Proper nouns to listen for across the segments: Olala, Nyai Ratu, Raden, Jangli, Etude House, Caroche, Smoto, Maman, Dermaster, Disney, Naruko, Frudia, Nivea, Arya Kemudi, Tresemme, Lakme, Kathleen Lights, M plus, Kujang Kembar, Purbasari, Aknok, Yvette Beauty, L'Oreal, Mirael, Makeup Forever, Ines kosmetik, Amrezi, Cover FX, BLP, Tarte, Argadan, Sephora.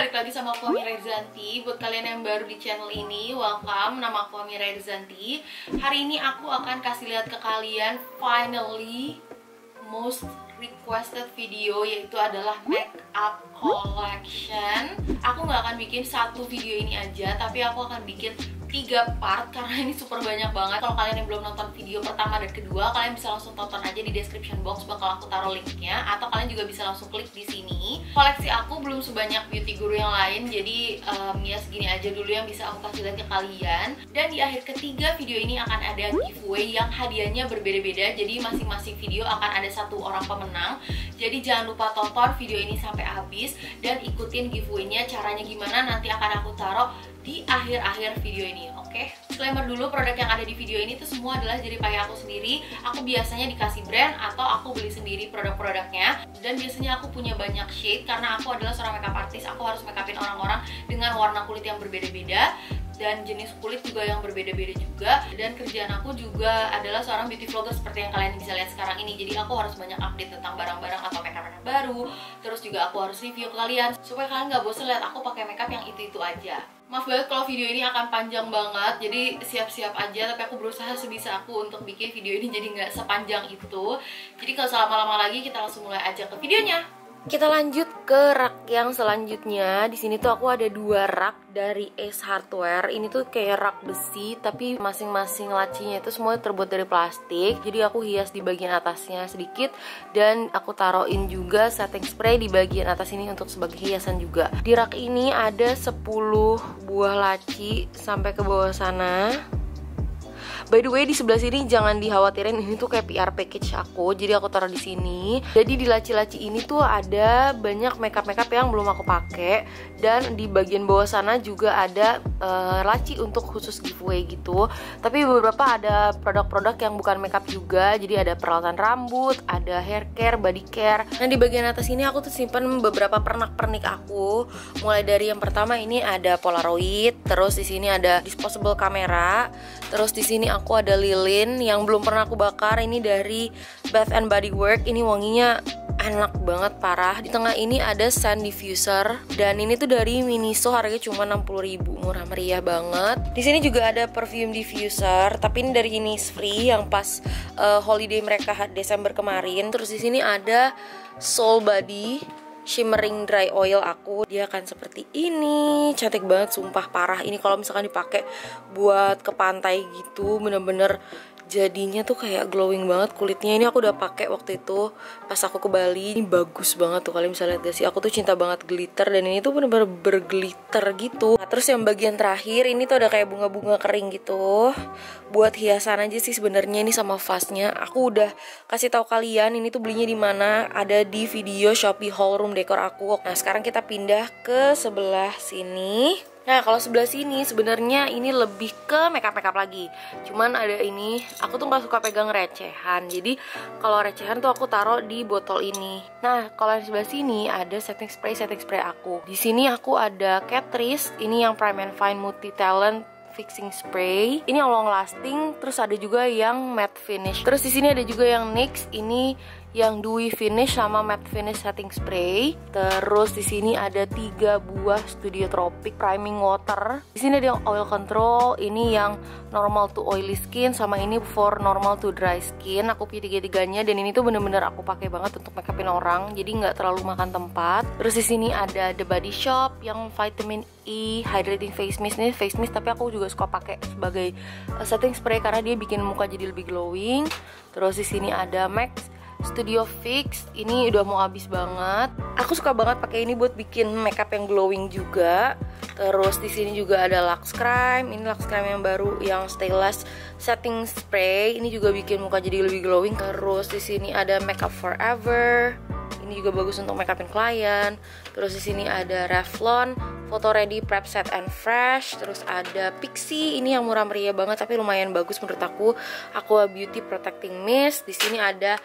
balik lagi sama aku Amira Redizanti. Buat kalian yang baru di channel ini, welcome. Nama aku Amira Redizanti. Hari ini aku akan kasih lihat ke kalian finally most requested video, yaitu adalah makeup collection. Aku nggak akan bikin satu video ini aja, tapi aku akan bikin 3 part karena ini super banyak banget. Kalau kalian yang belum nonton video pertama dan kedua, kalian bisa langsung tonton aja di description box, bakal aku taruh linknya, atau kalian juga bisa langsung klik di sini. Koleksi aku belum sebanyak beauty guru yang lain, jadi ya segini aja dulu yang bisa aku kasih lihat ke kalian. Dan di akhir ketiga video ini akan ada giveaway yang hadiahnya berbeda-beda, jadi masing-masing video akan ada 1 orang pemenang. Jadi jangan lupa tonton video ini sampai habis dan ikutin giveaway-nya. Caranya gimana nanti akan aku taruh di akhir-akhir video ini, oke? Disclaimer dulu, produk yang ada di video ini tuh semua adalah jeripaya aku sendiri. Aku biasanya dikasih brand atau aku beli sendiri produk-produknya. Dan biasanya aku punya banyak shade karena aku adalah seorang makeup artist. Aku harus makeupin orang-orang dengan warna kulit yang berbeda-beda dan jenis kulit juga yang berbeda-beda juga. Dan kerjaan aku juga adalah seorang beauty vlogger seperti yang kalian bisa lihat sekarang ini. Jadi aku harus banyak update tentang barang-barang atau makeup baru. Terus juga aku harus review ke kalian supaya kalian nggak bosan lihat aku pakai makeup yang itu-itu aja. Maaf banget kalau video ini akan panjang banget, jadi siap-siap aja. Tapi aku berusaha sebisa aku untuk bikin video ini jadi nggak sepanjang itu. Jadi kalau selama-lama lagi, kita langsung mulai aja ke videonya. Kita lanjut ke rak yang selanjutnya. Di sini tuh aku ada 2 rak dari Ace Hardware. Ini tuh kayak rak besi, tapi masing-masing lacinya itu semua terbuat dari plastik. Jadi aku hias di bagian atasnya sedikit, dan aku taruhin juga setting spray di bagian atas ini untuk sebagai hiasan juga. Di rak ini ada 10 buah laci sampai ke bawah sana. By the way, di sebelah sini jangan dikhawatirin, ini tuh kayak PR package aku, jadi aku taruh di sini. Jadi di laci-laci ini tuh ada banyak makeup yang belum aku pakai, dan di bagian bawah sana juga ada laci untuk khusus giveaway gitu. Tapi beberapa ada produk-produk yang bukan makeup juga, jadi ada peralatan rambut, ada hair care, body care. Nah di bagian atas ini aku tuh simpen beberapa pernak-pernik aku, mulai dari yang pertama ini ada Polaroid, terus di sini ada disposable kamera, terus di sini aku ada lilin yang belum pernah aku bakar, ini dari Bath and Body Works, ini wanginya enak banget parah. Di tengah ini ada sun diffuser, dan ini tuh dari Miniso, harganya cuma 60.000, murah meriah banget. Di sini juga ada perfume diffuser, tapi ini dari Innisfree yang pas holiday mereka Desember kemarin. Terus di sini ada Soul Body Shimmering Dry Oil aku. Dia akan seperti ini. Cantik banget sumpah parah. Ini kalau misalkan dipakai buat ke pantai gitu, bener-bener jadinya tuh kayak glowing banget kulitnya. Ini aku udah pakai waktu itu pas aku ke Bali. Ini bagus banget tuh, kalian bisa lihat gak sih? Aku tuh cinta banget glitter, dan ini tuh bener-bener berglitter gitu. Nah, terus yang bagian terakhir ini tuh ada kayak bunga-bunga kering gitu, buat hiasan aja sih sebenarnya. Ini sama vasnya aku udah kasih tahu kalian ini tuh belinya di mana, ada di video Shopee haul room dekor aku. Nah sekarang kita pindah ke sebelah sini. Nah kalau sebelah sini sebenarnya ini lebih ke makeup lagi, cuman ada ini. Aku tuh nggak suka pegang recehan, jadi kalau recehan tuh aku taruh di botol ini. Nah kalau di sebelah sini ada setting spray aku. Di sini aku ada Catrice, ini yang Prime and Fine Multi Talent Fixing Spray. Ini long lasting, terus ada juga yang matte finish. Terus di sini ada juga yang NYX, ini yang dewy finish sama matte finish setting spray. Terus di sini ada 3 buah Studio Tropic priming water. Di sini ada yang oil control, ini yang normal to oily skin sama ini for normal to dry skin. Aku pilih 3-tiganya, dan ini tuh bener-bener aku pakai banget untuk makeupin orang, jadi nggak terlalu makan tempat. Terus di sini ada The Body Shop yang vitamin E hydrating face mist. Ini face mist tapi aku juga suka pakai sebagai setting spray karena dia bikin muka jadi lebih glowing. Terus di sini ada Mac Studio Fix, ini udah mau habis banget. Aku suka banget pakai ini buat bikin makeup yang glowing juga. Terus di sini juga ada Lux Crime, ini Lux Crime yang baru yang Stylist Setting Spray, ini juga bikin muka jadi lebih glowing. Terus di sini ada Makeup Forever, ini juga bagus untuk makeupin klien. Terus di sini ada Revlon Photo Ready Prep Set and Fresh. Terus ada Pixie, ini yang murah meriah banget tapi lumayan bagus menurut aku, Aqua Beauty Protecting Mist. Di sini ada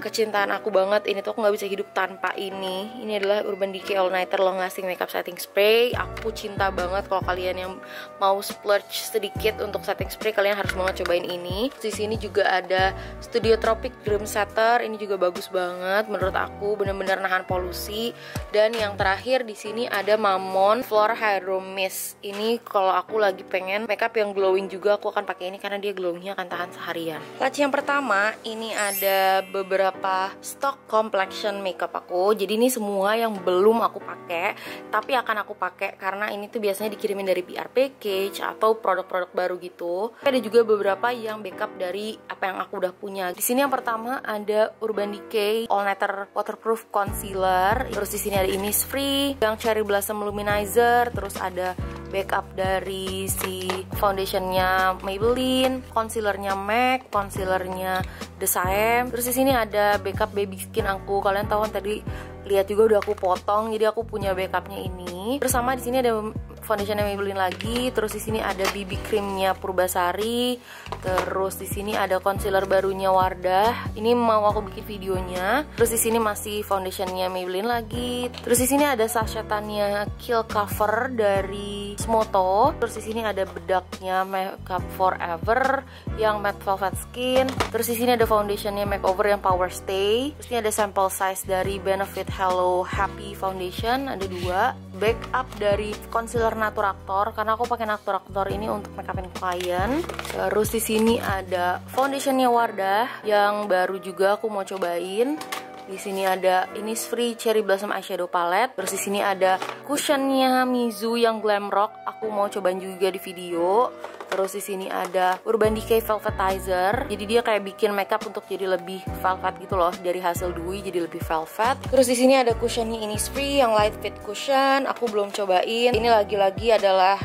kecintaan aku banget. Ini tuh aku gak bisa hidup tanpa ini. Ini adalah Urban Decay All Nighter Long Lasting Makeup Setting Spray. Aku cinta banget. Kalau kalian yang mau splurge sedikit untuk setting spray, kalian harus banget cobain ini. Di sini juga ada Studio Tropic Dream Setter. Ini juga bagus banget menurut aku, bener-bener nahan polusi. Dan yang terakhir di sini ada Mamon Floor Hydro Mist. Ini kalau aku lagi pengen makeup yang glowing juga, aku akan pakai ini karena dia glowingnya akan tahan seharian. Laci yang pertama, ini ada beberapa stok complexion makeup aku. Jadi ini semua yang belum aku pakai tapi akan aku pakai, karena ini tuh biasanya dikirimin dari PR package atau produk-produk baru gitu. Ada juga beberapa yang backup dari apa yang aku udah punya. Di sini yang pertama ada Urban Decay All Nighter Waterproof Concealer. Terus di sini ada Innisfree, yang Cherry Blossom Luminizer, terus ada backup dari si foundationnya Maybelline, concealernya Mac, concealernya Desame. Terus di sini ada backup baby skin aku. Kalian tahu kan tadi lihat juga udah aku potong, jadi aku punya backupnya ini. Terus sama di sini ada foundationnya Maybelline lagi. Terus di sini ada BB creamnya Purbasari. Terus di sini ada concealer barunya Wardah. Ini mau aku bikin videonya. Terus di sini masih foundationnya Maybelline lagi. Terus di sini ada sachetannya Kill Cover dari Smoto. Terus di sini ada bedaknya Makeup Forever yang Matte Velvet Skin. Terus di sini ada foundationnya Makeover yang Power Stay. Terus ini ada sample size dari Benefit Hello Happy Foundation, ada dua. Backup dari concealer Natur Actor, karena aku pakai Natur Actor ini untuk makeupin klien. Terus di sini ada foundationnya Wardah yang baru juga aku mau cobain. Di sini ada Innisfree Cherry Blossom Eyeshadow Palette. Terus di sini ada cushionnya Mizu yang Glam Rock. Aku mau cobain juga di video. Terus di sini ada Urban Decay Velvetizer. Jadi dia kayak bikin makeup untuk jadi lebih velvet gitu loh, dari hasil dewy jadi lebih velvet. Terus di sini ada cushionnya Innisfree yang Light Fit Cushion. Aku belum cobain. Ini lagi-lagi adalah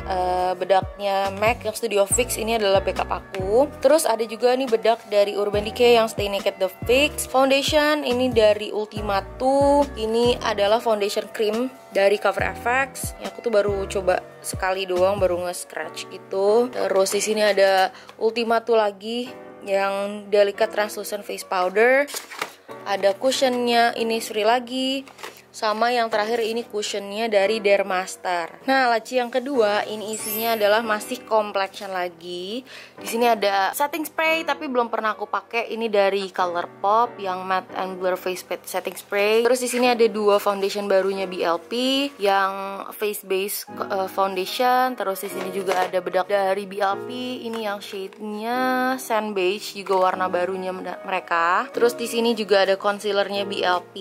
bedaknya MAC yang Studio Fix. Ini adalah backup aku. Terus ada juga nih bedak dari Urban Decay yang Stay Naked The Fix. Foundation ini dari Ultima 2. Ini adalah foundation cream dari Cover FX. Yang aku tuh baru coba sekali doang, baru nge-scratch gitu. Terus di sini ada Ultima 2 lagi yang Delicate Translucent Face Powder. Ada cushionnya Innisfree lagi. Sama yang terakhir ini cushionnya dari Dermaster. Nah, laci yang kedua ini isinya adalah masih complexion lagi. Di sini ada setting spray tapi belum pernah aku pakai. Ini dari Colourpop yang Matte and Blur Face Setting Spray. Terus di sini ada dua foundation barunya BLP yang Face Base Foundation. Terus di sini juga ada bedak dari BLP. Ini yang shade-nya Sand Beige, juga warna barunya mereka. Terus di sini juga ada concealernya BLP.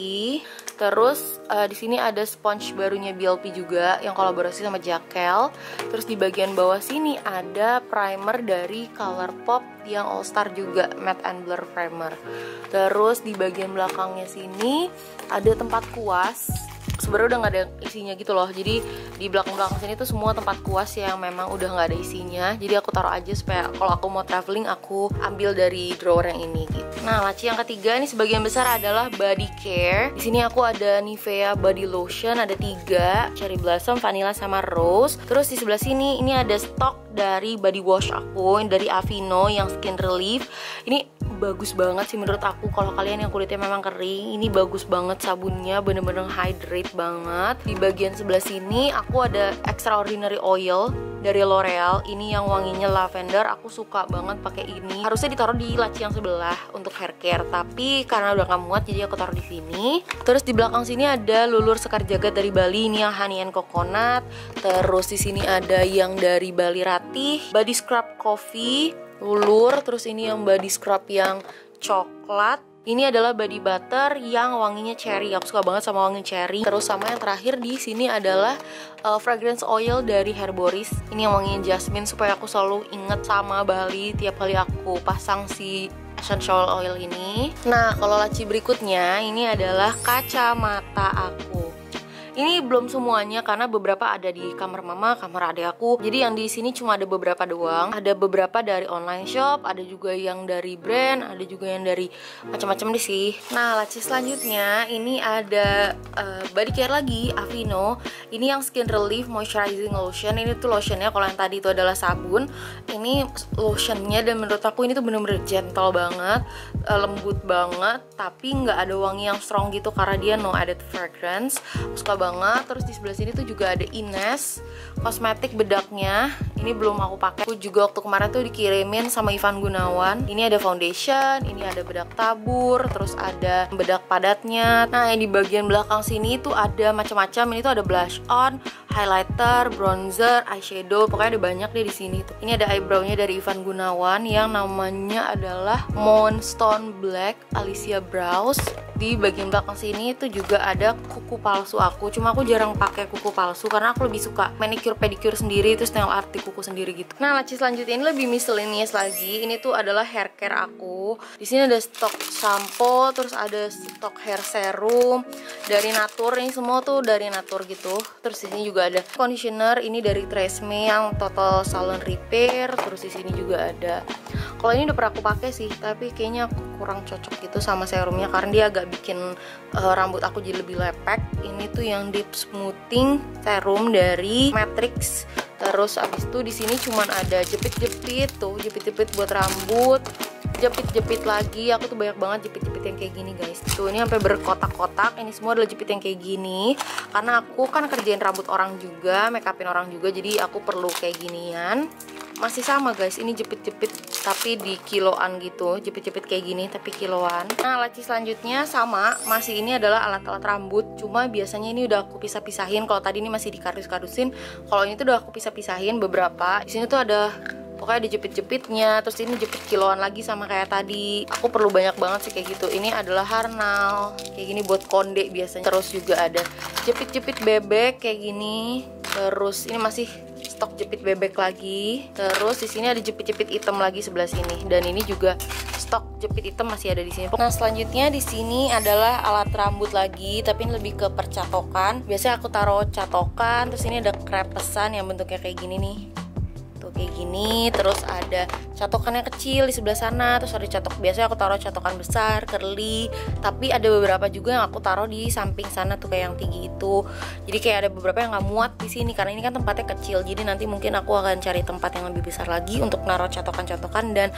Terus di sini ada sponge barunya BLP juga yang kolaborasi sama Jakel. Terus di bagian bawah sini ada primer dari Colourpop yang All Star juga, Matte and Blur Primer. Terus di bagian belakangnya sini ada tempat kuas. Sebenarnya udah nggak ada isinya gitu loh. Jadi di belakang-belakang sini tuh semua tempat kuas yang memang udah nggak ada isinya. Jadi aku taruh aja supaya kalau aku mau traveling aku ambil dari drawer yang ini gitu. Nah, laci yang ketiga ini sebagian besar adalah body care. Di sini aku ada Nivea Body Lotion, ada 3, Cherry Blossom, Vanilla sama Rose. Terus di sebelah sini ini ada stok dari body wash aku, dari Avino yang Skin Relief. Ini bagus banget sih menurut aku. Kalau kalian yang kulitnya memang kering, ini bagus banget sabunnya, bener-bener hydrate banget. Di bagian sebelah sini aku ada Extraordinary Oil dari L'Oreal, ini yang wanginya lavender. Aku suka banget pakai ini. Harusnya ditaruh di laci yang sebelah untuk hair care, tapi karena udah gak muat jadi aku taruh di sini. Terus di belakang sini ada Lulur Sekar Jagat dari Bali, ini yang Honey and Coconut. Terus di sini ada yang dari Bali Ratih, Body Scrub Coffee, Lulur. Terus ini yang Body Scrub yang coklat. Ini adalah body butter yang wanginya cherry. Aku suka banget sama wangi cherry. Terus sama yang terakhir di sini adalah fragrance oil dari Herboris. Ini yang wanginya jasmine, supaya aku selalu inget sama Bali tiap kali aku pasang si essential oil ini. Nah, kalau laci berikutnya ini adalah kacamata aku. Ini belum semuanya karena beberapa ada di kamar mama, kamar adik aku. Jadi yang di sini cuma ada beberapa doang. Ada beberapa dari online shop, ada juga yang dari brand, ada juga yang dari macam-macam deh sih. Nah, laci selanjutnya ini ada body care lagi, Avino. Ini yang Skin Relief Moisturizing Lotion. Ini tuh lotionnya, kalau yang tadi itu adalah sabun, ini lotionnya, dan menurut aku ini tuh bener-bener gentle banget, lembut banget, tapi nggak ada wangi yang strong gitu karena dia no added fragrance. Suka banget. Terus di sebelah sini tuh juga ada Ines kosmetik bedaknya. Ini belum aku pakai. Aku juga waktu kemarin tuh dikirimin sama Ivan Gunawan. Ini ada foundation, ini ada bedak tabur, terus ada bedak padatnya. Nah, di bagian belakang sini tuh ada macam-macam. Ini tuh ada blush on, highlighter, bronzer, eyeshadow. Pokoknya ada banyak deh di sini tuh. Ini ada eyebrownya dari Ivan Gunawan yang namanya adalah Moonstone Black Alicia Brows. Di bagian belakang sini itu juga ada kuku palsu aku. Cuma aku jarang pakai kuku palsu karena aku lebih suka manicure pedicure sendiri, terus nail art kuku sendiri gitu. Nah, laci selanjutnya ini lebih miscellaneous lagi. Ini tuh adalah hair care aku. Di sini ada stok shampoo, terus ada stok hair serum dari Natur. Ini semua tuh dari Natur gitu. Terus di sini juga ada conditioner, ini dari Tresemme yang total salon repair. Terus di sini juga ada, kalau ini udah pernah aku pakai sih, tapi kayaknya aku kurang cocok gitu sama serumnya karena dia agak bikin rambut aku jadi lebih lepek. Ini tuh yang deep smoothing serum dari Matrix. Terus abis itu di sini cuman ada jepit-jepit tuh, jepit-jepit buat rambut, jepit-jepit lagi. Aku tuh banyak banget jepit-jepit yang kayak gini guys. Tuh, ini sampai berkotak-kotak. Ini semua adalah jepit yang kayak gini karena aku kan kerjain rambut orang juga, make upin orang juga, jadi aku perlu kayak ginian. Masih sama guys, ini jepit-jepit tapi di kiloan gitu, jepit-jepit kayak gini tapi kiloan. Nah, laci selanjutnya sama, masih ini adalah alat-alat rambut. Cuma biasanya ini udah aku pisah-pisahin. Kalau tadi ini masih dikardus-kardusin, kalau ini tuh udah aku pisah-pisahin beberapa. Di sini tuh ada, pokoknya ada jepit-jepitnya. Terus ini jepit kiloan lagi sama kayak tadi. Aku perlu banyak banget sih kayak gitu. Ini adalah harnal kayak gini buat konde biasanya. Terus juga ada jepit-jepit bebek kayak gini. Terus ini masih stok jepit bebek lagi. Terus di sini ada jepit-jepit hitam lagi sebelah sini. Dan ini juga stok jepit hitam masih ada di sini. Nah, selanjutnya di sini adalah alat rambut lagi, tapi ini lebih ke percatokan. Biasanya aku taruh catokan. Terus ini ada krepesan yang bentuknya kayak gini nih. Tuh kayak gini. Terus ada catokannya kecil di sebelah sana. Terus ada catok, biasanya aku taruh catokan besar, curly. Tapi ada beberapa juga yang aku taruh di samping sana tuh, kayak yang tinggi itu. Jadi kayak ada beberapa yang nggak muat di sini karena ini kan tempatnya kecil. Jadi nanti mungkin aku akan cari tempat yang lebih besar lagi untuk naruh catokan-catokan dan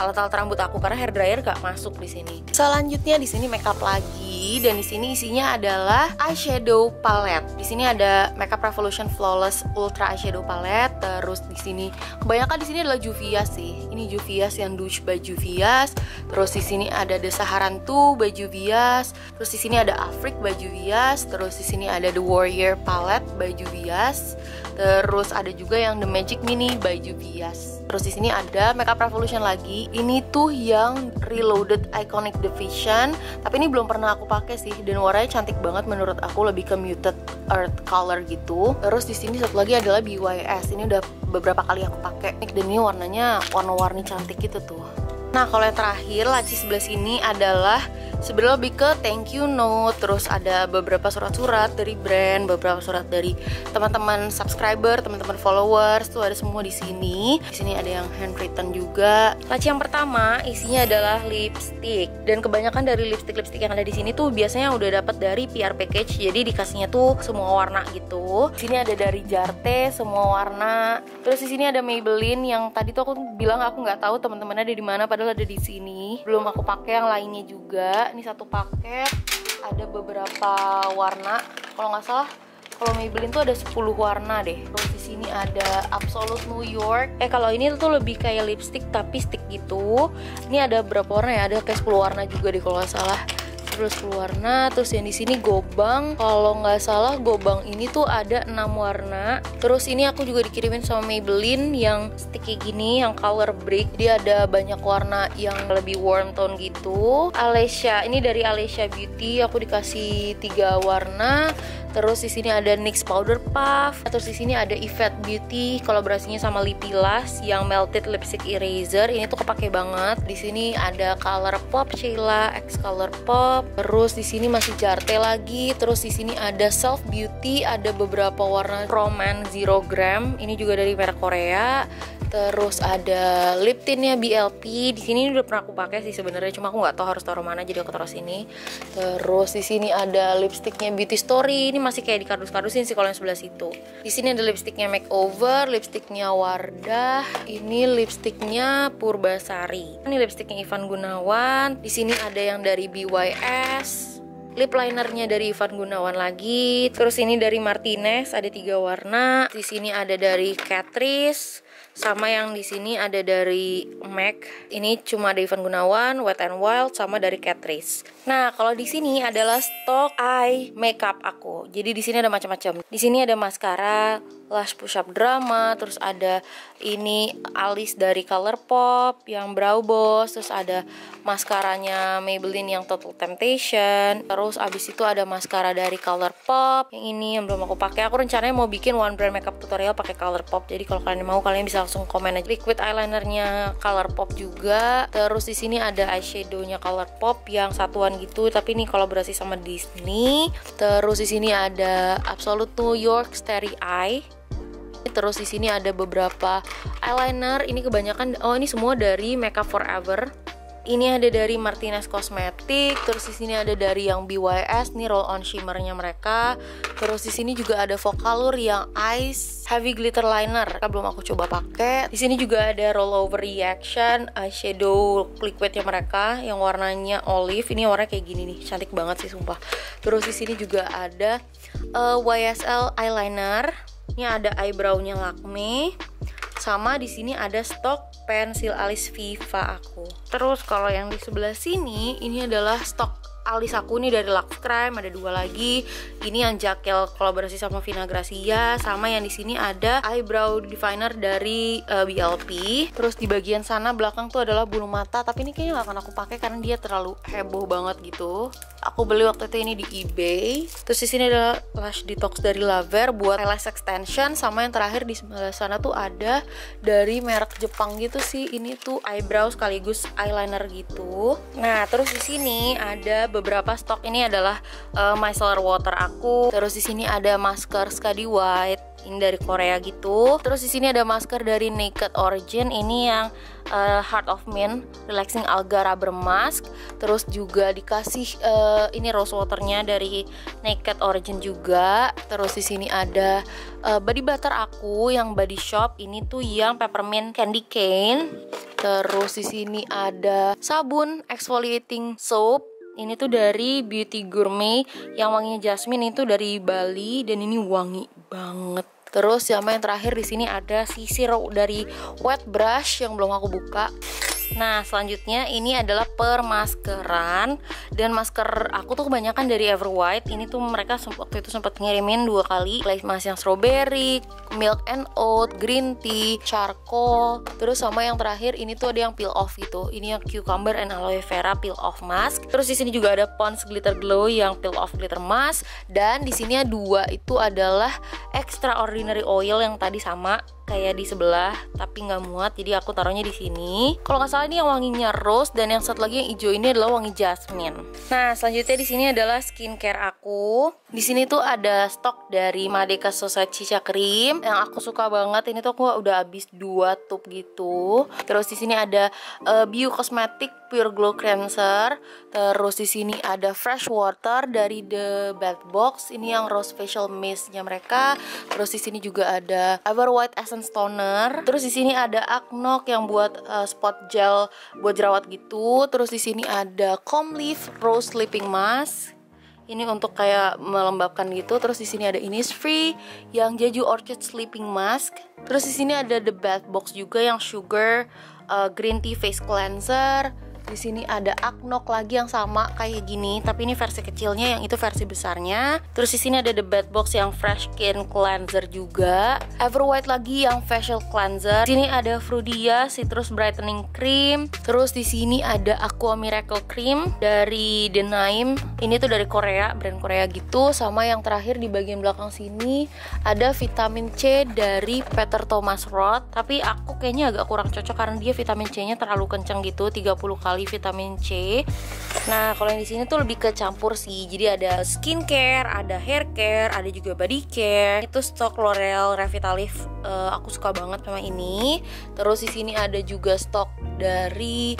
alat-alat rambut aku karena hair dryer gak masuk di sini. Selanjutnya di sini makeup lagi, dan di sini isinya adalah eyeshadow palette. Di sini ada Makeup Revolution Flawless Ultra Eyeshadow Palette. Terus di sini kebanyakan di sini adalah Juvia sih. Ini Juvia's yang Douche by Juvia's. Terus di sini ada The Saharan 2 by Juvia's. Terus di sini ada Afrik by Juvia's. Terus di sini ada The Warrior Palette by Juvia's. Terus ada juga yang The Magic Mini by Juvia's. Terus di sini ada Makeup Revolution lagi. Ini tuh yang Reloaded Iconic Division. Tapi ini belum pernah aku pakai sih, dan warnanya cantik banget menurut aku, lebih ke muted earth color gitu. Terus di sini satu lagi adalah BYS. Ini udah beberapa kali aku pakai. Dan ini warnanya warna-warni cantik gitu tuh. Nah, kalau yang terakhir laci sebelah sini adalah sebenarnya lebih ke thank you note. Terus ada beberapa surat-surat dari brand, beberapa surat dari teman-teman subscriber, teman-teman followers tuh ada semua di sini. Di sini ada yang handwritten juga. Laci yang pertama isinya adalah lipstick, dan kebanyakan dari lipstick-lipstick yang ada di sini tuh biasanya udah dapat dari PR package. Jadi dikasihnya tuh semua warna gitu. Di sini ada dari Jarte semua warna. Terus di sini ada Maybelline yang tadi tuh aku bilang aku nggak tahu teman-temannya ada di mana. Padahal ada di sini. Belum aku pakai yang lainnya juga. Ini satu paket ada beberapa warna. Kalau nggak salah, kalau Maybelline tuh ada 10 warna deh. Terus di sini ada Absolute New York. Kalau ini tuh lebih kayak lipstick tapi stick gitu. Ini ada berapa warna ya? Ada kayak 10 warna juga deh kalau nggak salah. Terus 10 warna. Terus yang di sini gobang. Kalau nggak salah gobang ini tuh ada 6 warna. Terus ini aku juga dikirimin sama Maybelline yang sticky gini, yang color brick. Dia ada banyak warna yang lebih warm tone gitu. Alesha, ini dari Alesha Beauty. Aku dikasih 3 warna. Terus di sini ada NYX powder puff. Terus di sini ada Effect Beauty kolaborasinya sama Lipilas yang melted lipstick eraser. Ini tuh kepake banget. Di sini ada Colourpop Sheila X Colourpop. Terus di sini masih Jarte lagi. Terus di sini ada Self Beauty, ada beberapa warna Roman 0 gram. Ini juga dari merek Korea. Terus ada lip tintnya BLP. Di sini udah pernah aku pakai sih sebenarnya, cuma aku nggak tahu harus taruh mana, jadi aku taruh sini. Terus di sini ada lipstiknya Beauty Story. Ini masih kayak dikardus-kardusin sih kalau yang sebelah situ. Di sini ada lipstiknya Makeover, lipstiknya Wardah. Ini lipstiknya Purbasari. Ini lipstiknya Ivan Gunawan. Di sini ada yang dari BYS. Lip linernya dari Ivan Gunawan lagi. Terus ini dari Martinez, ada 3 warna. Di sini ada dari Catrice, sama yang di sini ada dari Mac. Ini cuma dari Ivan Gunawan, Wet and Wild, sama dari Catrice. Nah, kalau di sini adalah stok eye makeup aku. Jadi di sini ada macam-macam. Di sini ada maskara Lash Push Up Drama, terus ada ini alis dari Colourpop yang Brow Boss, terus ada maskaranya Maybelline yang Total Temptation, terus abis itu ada maskara dari Colourpop yang ini yang belum aku pakai. Aku rencananya mau bikin one brand makeup tutorial pakai Colourpop, jadi kalau kalian mau kalian bisa langsung komen aja. Liquid eyelinernya Colourpop juga. Terus di sini ada eyeshadownya Colourpop yang satuan gitu, tapi ini kolaborasi sama Disney. Terus di sini ada Absolute New York Starry Eye. Terus di sini ada beberapa eyeliner. Ini kebanyakan, oh ini semua dari Makeup Forever. Ini ada dari Martinez Cosmetic. Terus di sini ada dari yang BYS, nih roll on shimmernya mereka. Terus di sini juga ada Vocalour yang Ice Heavy Glitter Liner. Belum aku coba pakai. Di sini juga ada Rollover Reaction eyeshadow liquidnya mereka yang warnanya olive. Ini warna kayak gini nih, cantik banget sih sumpah. Terus di sini juga ada YSL eyeliner. Ini ada eyebrownya Lakme. Sama di sini ada stok pensil alis Viva aku. Terus kalau yang di sebelah sini, ini adalah stok alis aku nih dari Lux Crime, ada 2 lagi. Ini yang Jakel kolaborasi sama Vina Gracia, sama yang di sini ada eyebrow definer dari BLP. Terus di bagian sana belakang tuh adalah bulu mata, tapi ini kayaknya gak akan aku pakai karena dia terlalu heboh banget gitu. Aku beli waktu itu ini di eBay. Terus di sini ada lash detox dari Laver buat eyelash extension, sama yang terakhir di sebelah sana tuh ada dari merek Jepang gitu sih. Ini tuh eyebrow sekaligus eyeliner gitu. Nah, terus di sini ada beberapa stok. Ini adalah micellar water aku. Terus di sini ada masker Skadi White, ini dari Korea gitu. Terus di sini ada masker dari Naked Origin, ini yang Heart of Mint Relaxing Alga Rubber Mask. Terus juga dikasih ini rose waternya dari Naked Origin juga. Terus di sini ada body butter aku yang Body Shop, ini tuh yang Peppermint Candy Cane. Terus di sini ada sabun exfoliating soap. Ini tuh dari Beauty Gourmet yang wanginya jasmine, itu dari Bali dan ini wangi banget. Terus sama yang terakhir di sini ada sisir dari wet brush yang belum aku buka. Nah, selanjutnya ini adalah permaskeran, dan masker aku tuh kebanyakan dari Everwhite. Ini tuh mereka waktu itu sempat ngirimin 2 kali, mask yang strawberry, milk and oat, green tea, charcoal. Terus sama yang terakhir ini tuh ada yang peel off gitu. Ini yang cucumber and aloe vera peel off mask. Terus di sini juga ada Pond's Glitter Glow yang peel off glitter mask, dan di sini 2 itu adalah extraordinary oil yang tadi sama kayak di sebelah tapi nggak muat, jadi aku taruhnya di sini. Kalau nggak salah ini yang wanginya rose, dan yang satu lagi yang hijau ini adalah wangi jasmine. Nah, selanjutnya di sini adalah skincare aku. Di sini tuh ada stok dari Merdeka Society Cream yang aku suka banget. Ini tuh aku udah habis 2 tub gitu. Terus di sini ada Bio Cosmetic Pure Glow Cleanser. Terus di sini ada Fresh Water dari The Bath Box. Ini yang Rose Facial Mist-nya mereka. Terus di sini juga ada Everwhite Essence Toner. Terus di sini ada Aknok yang buat spot gel buat jerawat gitu. Terus di sini ada Calm Leaf Rose Sleeping Mask. Ini untuk kayak melembabkan gitu. Terus di sini ada Innisfree yang Jeju Orchid Sleeping Mask. Terus di sini ada The Bath Box juga yang Sugar Green Tea Face Cleanser. Di sini ada Aknok lagi yang sama kayak gini, tapi ini versi kecilnya, yang itu versi besarnya. Terus di sini ada The Bad Box yang Fresh Skin Cleanser juga. Everwhite lagi yang Facial Cleanser. Di sini ada Frudia Citrus Brightening Cream. Terus di sini ada Aqua Miracle Cream dari Denaim. Ini tuh dari Korea, brand Korea gitu. Sama yang terakhir di bagian belakang sini ada Vitamin C dari Peter Thomas Roth. Tapi aku kayaknya agak kurang cocok karena dia vitamin C-nya terlalu kenceng gitu, 30 kali vitamin C. Nah, kalau yang di sini tuh lebih ke campur sih. Jadi ada skincare, ada hair care, ada juga body care. Itu stok L'Oreal Revitalift. Aku suka banget sama ini. Terus di sini ada juga stok dari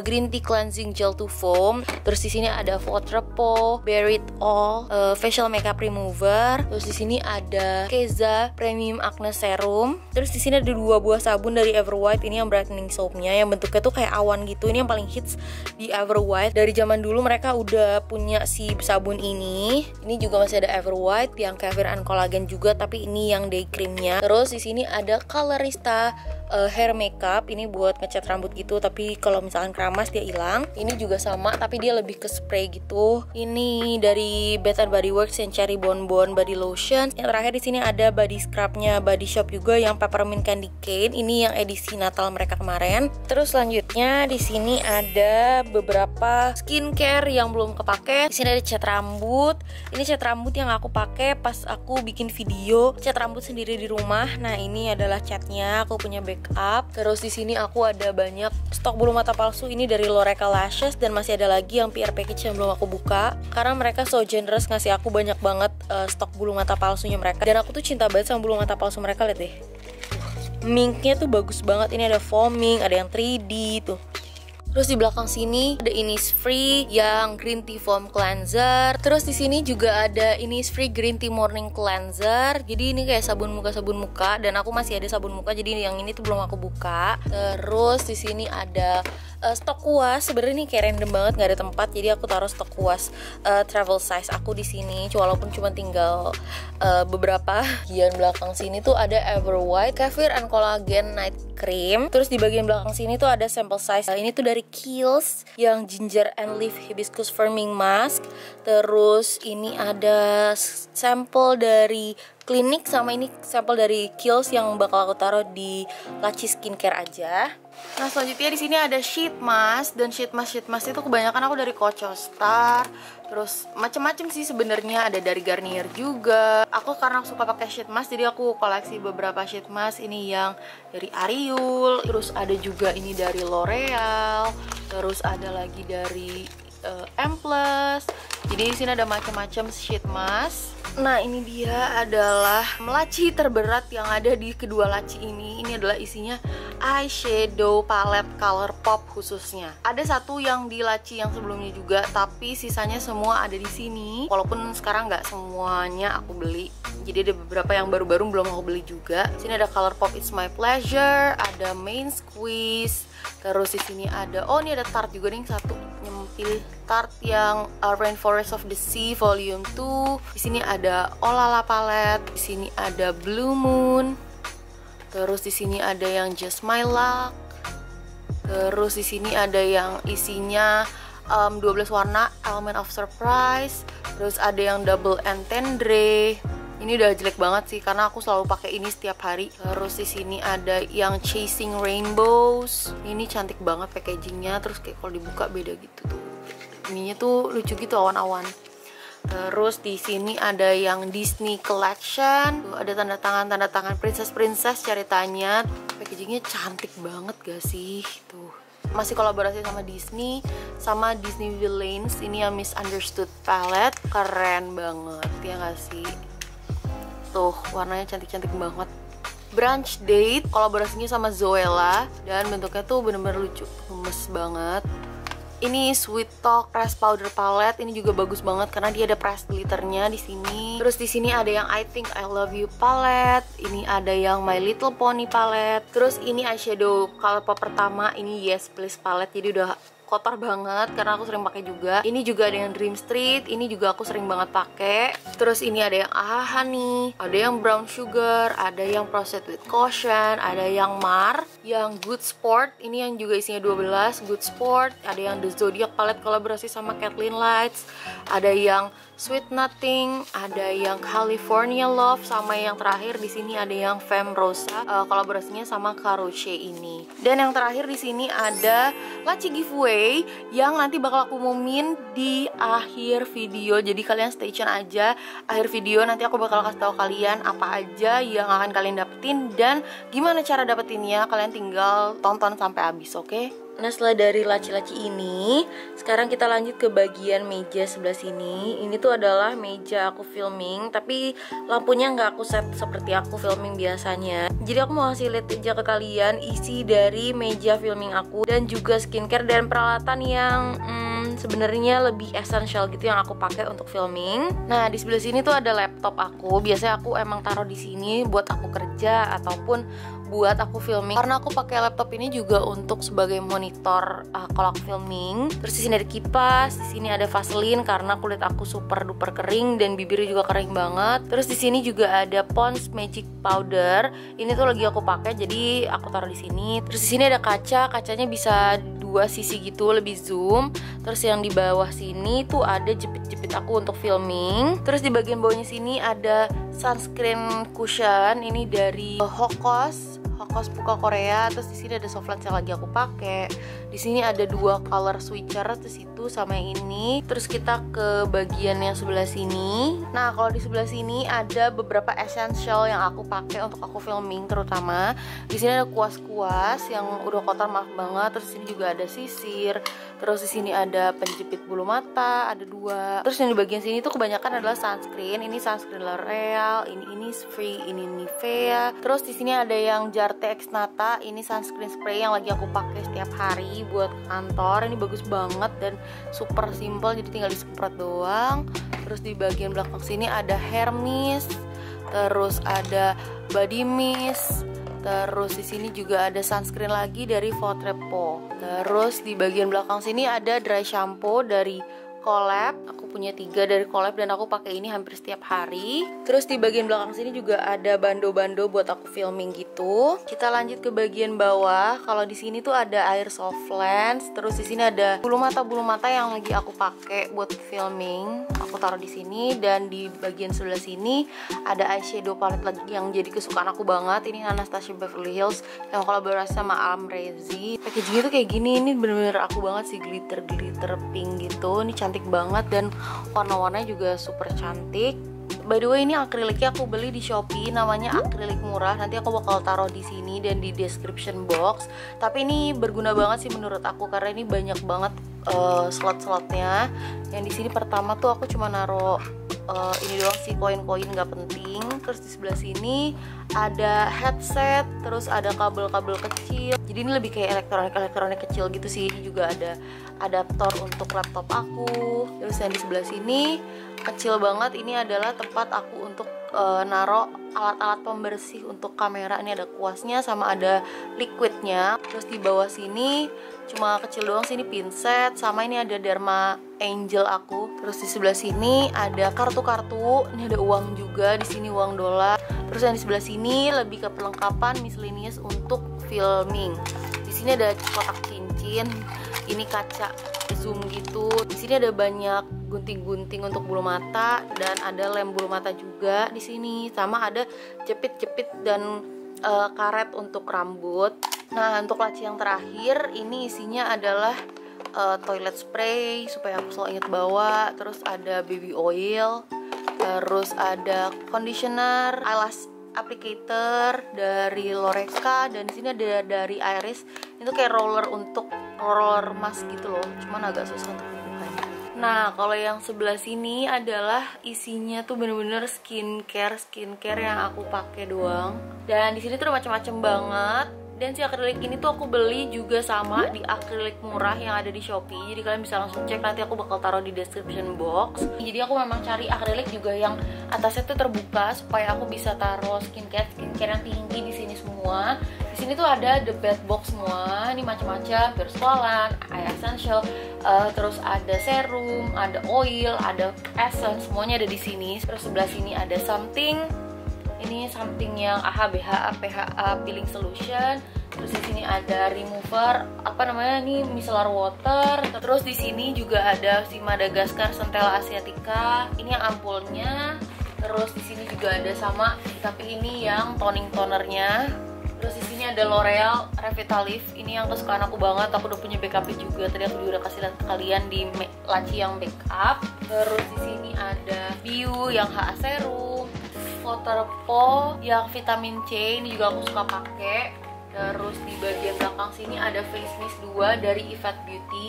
Green Tea Cleansing Gel to Foam. Terus di sini ada Water Po, Buried All, Facial Makeup Remover. Terus di sini ada Keza Premium Acne Serum. Terus di sini ada 2 buah sabun dari Everwhite. Ini yang brightening soapnya, yang bentuknya tuh kayak awan gitu. Ini yang paling hits di Everwhite. Dari zaman dulu mereka udah punya si sabun ini. Ini juga masih ada Everwhite yang Kefir and Collagen juga, tapi ini yang day creamnya. Terus di sini ada Colorista Hair Makeup. Ini buat ngecat rambut gitu, tapi kalau misalkan keramas dia hilang. Ini juga sama, tapi dia lebih ke spray gitu. Ini dari Bath and Body Works yang Cherry Bonbon Body Lotion. Yang terakhir di sini ada body scrubnya Body Shop juga yang Peppermint Candy Cane. Ini yang edisi Natal mereka kemarin. Terus selanjutnya di sini ada beberapa skincare yang belum kepake. Di sini ada cat rambut. Ini cat rambut yang aku pakai pas aku bikin video cat rambut sendiri di rumah. Nah, ini adalah catnya. Aku punya backup. Terus di sini aku ada banyak stok bulu mata palsu. Ini dari Loreca Lashes, dan masih ada lagi yang PR package yang belum aku buka karena mereka so generous ngasih aku banyak banget stok bulu mata palsunya mereka, dan aku tuh cinta banget sama bulu mata palsu mereka. Lihat deh, minknya tuh bagus banget. Ini ada foaming, ada yang 3D tuh. Terus di belakang sini ada Innisfree yang Green Tea Foam Cleanser. Terus di sini juga ada Innisfree Green Tea Morning Cleanser. Jadi ini kayak sabun muka, dan aku masih ada sabun muka, jadi yang ini tuh belum aku buka. Terus di sini ada stok kuas. Sebenarnya ini kayak random banget, nggak ada tempat, jadi aku taruh stok kuas travel size aku di sini, walaupun cuma tinggal beberapa. Bagian belakang sini tuh ada Everwhite Kefir and Collagen Night Cream. Terus di bagian belakang sini tuh ada sample size. Ini tuh dari Kiehl's yang Ginger and Leaf Hibiscus Firming Mask. Terus ini ada sampel dari Klinik, sama ini sampel dari Kiehl's yang bakal aku taruh di laci skincare aja. Nah, selanjutnya di sini ada sheet mask, dan sheet mask itu kebanyakan aku dari Cochostar. Terus macam-macam sih sebenarnya, ada dari Garnier juga. Aku karena suka pakai sheet mask, jadi aku koleksi beberapa sheet mask. Ini yang dari Ariul, terus ada juga ini dari L'Oreal, terus ada lagi dari M plus. Jadi di sini ada macam-macam sheet mask. Nah, ini dia adalah laci terberat yang ada di kedua laci ini. Ini adalah isinya eyeshadow palette Colourpop khususnya. Ada satu yang di laci yang sebelumnya juga, tapi sisanya semua ada di sini. Walaupun sekarang nggak semuanya aku beli. Jadi ada beberapa yang baru-baru belum aku beli juga. Di sini ada Colourpop It's My Pleasure, ada Main Squeeze. Terus di sini ada, oh ini ada Tarte juga nih yang satu, nyempil Tarte yang Rainforest of the Sea Volume 2. Di sini ada Olala Palette, di sini ada Blue Moon. Terus di sini ada yang Just My Luck. Terus di sini ada yang isinya 12 warna Element of Surprise. Terus ada yang Double Entendre. Ini udah jelek banget sih karena aku selalu pakai ini setiap hari. Terus di sini ada yang Chasing Rainbows. Ini cantik banget packagingnya. Terus kayak kalau dibuka beda gitu tuh. Ininya tuh lucu gitu, awan-awan. Terus di sini ada yang Disney Collection. Tuh, ada tanda tangan princess ceritanya. Packagingnya cantik banget gak sih? Tuh. Masih kolaborasi sama Disney Villains. Ini yang Misunderstood Palette. Keren banget ya gak sih? Tuh, warnanya cantik-cantik banget. Brunch Date, kolaborasinya sama Zoella, dan bentuknya tuh bener-bener lucu, gemes banget. Ini Sweet Talk Pressed Powder Palette, ini juga bagus banget karena dia ada pressed glitternya di sini. Terus di sini ada yang I Think I Love You Palette, ini ada yang My Little Pony Palette. Terus ini eyeshadow Colourpop pertama, ini Yes Please Palette. Jadi udah kotor banget karena aku sering pakai juga. Ini juga ada yang Dream Street, ini juga aku sering banget pakai. Terus ini ada yang AHA Honey, ada yang Brown Sugar, ada yang Proceed with Caution, ada yang Mar, yang Good Sport, ini yang juga isinya 12 Good Sport, ada yang The Zodiac Palette kolaborasi sama Kathleen Lights, ada yang Sweet Nothing, ada yang California Love, sama yang terakhir di sini ada yang Femme Rosa, kolaborasinya sama Caroche ini. Dan yang terakhir di sini ada laci giveaway yang nanti bakal aku umumin di akhir video. Jadi kalian stay tune aja akhir video, nanti aku bakal kasih tahu kalian apa aja yang akan kalian dapetin dan gimana cara dapetinnya. Kalian tinggal tonton sampai habis, oke? Nah, setelah dari laci-laci ini, sekarang kita lanjut ke bagian meja sebelah sini. Ini tuh adalah meja aku filming, tapi lampunya nggak aku set seperti aku filming biasanya. Jadi aku mau kasih lihat aja ke kalian isi dari meja filming aku, dan juga skincare dan peralatan yang sebenarnya lebih essential gitu yang aku pakai untuk filming. Nah, di sebelah sini tuh ada laptop aku. Biasanya aku emang taruh di sini buat aku kerja ataupun buat aku filming, karena aku pakai laptop ini juga untuk sebagai monitor kalau aku filming. Terus di sini ada kipas, di sini ada vaselin karena kulit aku super duper kering dan bibirnya juga kering banget. Terus di sini juga ada Pond's Magic Powder. Ini tuh lagi aku pakai, jadi aku taruh di sini. Terus di sini ada kaca, kacanya bisa dua sisi gitu, lebih zoom. Terus yang di bawah sini tuh ada jepit-jepit aku untuk filming. Terus di bagian bawahnya sini ada sunscreen cushion, ini dari Hokos Puka Korea. Terus di sini ada soft lens yang lagi aku pakai. Di sini ada dua color switcher, terus itu sama yang ini. Terus kita ke bagian yang sebelah sini. Nah, kalau di sebelah sini ada beberapa essential yang aku pakai untuk aku filming terutama. Di sini ada kuas-kuas yang udah kotor maaf banget. Terus di sini juga ada sisir. Terus di sini ada penjepit bulu mata, ada dua. Terus yang di bagian sini tuh kebanyakan adalah sunscreen. Ini sunscreen L'Oreal, ini Innisfree, ini Nivea. Terus di sini ada yang Jarte X Nata, ini sunscreen spray yang lagi aku pakai setiap hari buat kantor. Ini bagus banget dan super simple, jadi tinggal disemprot doang. Terus di bagian belakang sini ada hair mist, terus ada body mist. Terus di sini juga ada sunscreen lagi dari Vautrepos. Terus di bagian belakang sini ada dry shampoo dari Collab. Aku punya 3 dari Collab dan aku pakai ini hampir setiap hari. Terus di bagian belakang sini juga ada bando-bando buat aku filming gitu. Kita lanjut ke bagian bawah. Kalau di sini tuh ada air soft lens. Terus di sini ada bulu mata yang lagi aku pakai buat filming. Aku taruh di sini, dan di bagian sebelah sini ada eyeshadow palette lagi yang jadi kesukaan aku banget. Ini Anastasia Beverly Hills yang kolaborasi sama Amrezi. Packagingnya tuh kayak gini. Ini bener-bener aku banget sih, glitter pink gitu. Ini cantik banget dan warna-warnanya juga super cantik. By the way, ini akriliknya aku beli di Shopee, namanya akrilik murah. Nanti aku bakal taruh di sini dan di description box. Tapi ini berguna banget sih menurut aku karena ini banyak banget slot-slotnya. Yang di sini pertama tuh aku cuma naruh ini doang sih, koin-koin nggak penting. Terus di sebelah sini ada headset, terus ada kabel-kabel kecil. Jadi ini lebih kayak elektronik kecil gitu sih. Ini juga ada adaptor untuk laptop aku. Terus yang di sebelah sini kecil banget, ini adalah tempat aku untuk naro alat-alat pembersih untuk kamera. Ini ada kuasnya sama ada liquidnya. Terus di bawah sini cuma kecil doang sih, ini pinset, sama ini ada derma angel aku. Terus di sebelah sini ada kartu-kartu, ini ada uang juga, di sini uang dolar. Terus yang di sebelah sini lebih ke perlengkapan miscellaneous untuk filming. Di sini ada kotak cincin, ini kaca zoom gitu. Di sini ada banyak gunting-gunting untuk bulu mata dan ada lem bulu mata juga di sini, sama ada jepit-jepit dan karet untuk rambut. Nah, untuk laci yang terakhir ini isinya adalah toilet spray supaya aku selalu ingat bawa. Terus ada baby oil, terus ada conditioner, eyelash applicator dari Loreca, dan di sini ada dari Iris. Itu kayak roller mask gitu loh, cuman agak susah untuk. Nah, kalau yang sebelah sini adalah isinya tuh bener-bener skincare yang aku pakai doang. Dan di sini tuh macam-macam banget. Dan si akrilik ini tuh aku beli juga sama di akrilik murah yang ada di Shopee. Jadi kalian bisa langsung cek, nanti aku bakal taruh di description box. Jadi aku memang cari akrilik juga yang atasnya tuh terbuka supaya aku bisa taruh skincare yang tinggi di sini semua. Di sini tuh ada the bed box semua, ini macam-macam, pure squalan, air essential, terus ada serum, ada oil, ada essence, semuanya ada di sini. Terus sebelah sini ada something, ini something yang AHBHA PHA peeling solution. Terus di sini ada remover, apa namanya nih, micellar water. Terus di sini juga ada si Madagaskar Centella asiatica, ini yang ampulnya. Terus di sini juga ada sama, tapi ini yang toning tonernya. Terus di sini ada L'Oreal Revitalift, ini yang kesukaan aku banget. Aku udah punya BKB juga, tadi aku juga udah kasih lihat ke kalian di laci yang makeup. Terus di sini ada Bio yang HA serum, Waterpo yang vitamin C, ini juga aku suka pakai. Terus di bagian belakang sini ada Face Mist 2 dari Yvette Beauty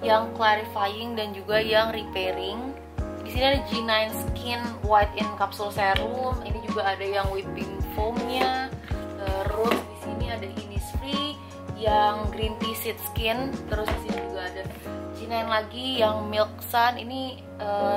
yang clarifying dan juga yang repairing. Di sini ada G9 Skin White in Capsule Serum, ini juga ada yang whipping foamnya. Terus di sini ada Innisfree yang Green Tea Seed Skin. Terus di sini juga ada G9 lagi yang Milk Sun, ini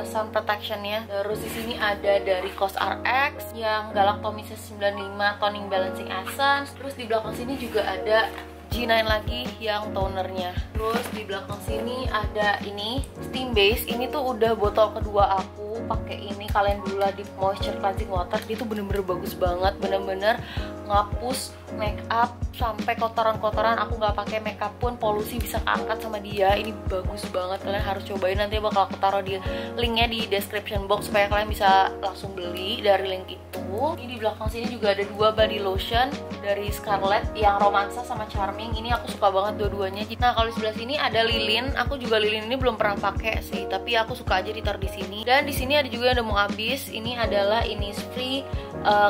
sun protectionnya. Terus di sini ada dari CosRx yang Galactomyces 95 Toning Balancing Essence. Terus di belakang sini juga ada G9 lagi yang tonernya. Terus di belakang sini ada ini Steam Base. Ini tuh udah botol kedua aku pakai ini Calendula Deep Moisture Cleansing Water. Dia tuh bener-bener bagus banget, bener-bener ngapus makeup sampai kotoran-kotoran. Aku nggak pakai makeup pun polusi bisa keangkat sama dia. Ini bagus banget, kalian harus cobain. Nanti bakal aku taruh di linknya di description box supaya kalian bisa langsung beli dari link itu. Ini di belakang sini juga ada dua body lotion dari Scarlett yang romansa sama charm. Ini aku suka banget dua-duanya. Nah, kalau di sebelah sini ada lilin. Aku juga lilin ini belum pernah pakai sih, tapi aku suka aja ditaruh di sini. Dan di sini ada juga yang udah mau habis. Ini adalah Innisfree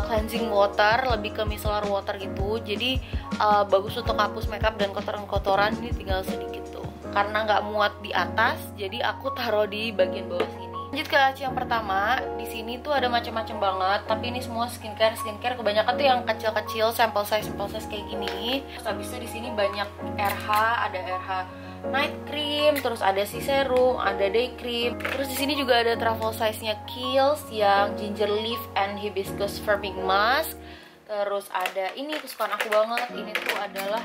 cleansing water, lebih ke micellar water gitu. Jadi bagus untuk hapus makeup dan kotoran-kotoran. Ini tinggal sedikit tuh. Karena nggak muat di atas, jadi aku taruh di bagian bawah sini. Lanjut ke laci yang pertama. Di sini tuh ada macam-macam banget, tapi ini semua skincare kebanyakan tuh yang kecil-kecil, sample size kayak gini. Terus habis itu di sini banyak RH, ada RH night cream, terus ada si serum, ada day cream. Terus di sini juga ada travel size-nya Kiehl's yang ginger leaf and hibiscus firming mask. Terus ada ini kesukaan aku banget. Ini tuh adalah